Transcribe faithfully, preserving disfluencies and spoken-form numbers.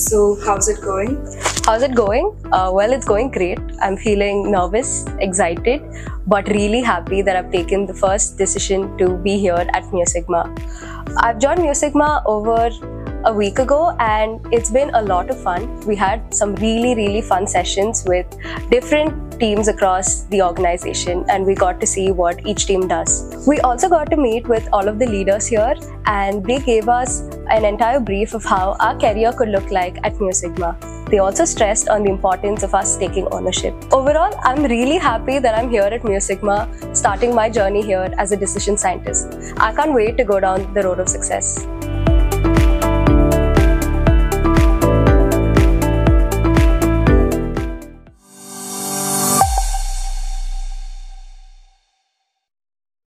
So how's it going? How's it going? Uh, well, it's going great. I'm feeling nervous, excited, but really happy that I've taken the first decision to be here at Mu Sigma. I've joined Mu Sigma over a week ago and it's been a lot of fun. We had some really, really fun sessions with different teams across the organization and we got to see what each team does. We also got to meet with all of the leaders here and they gave us an entire brief of how our career could look like at Mu Sigma. They also stressed on the importance of us taking ownership. Overall, I'm really happy that I'm here at Mu Sigma, starting my journey here as a decision scientist. I can't wait to go down the road of success.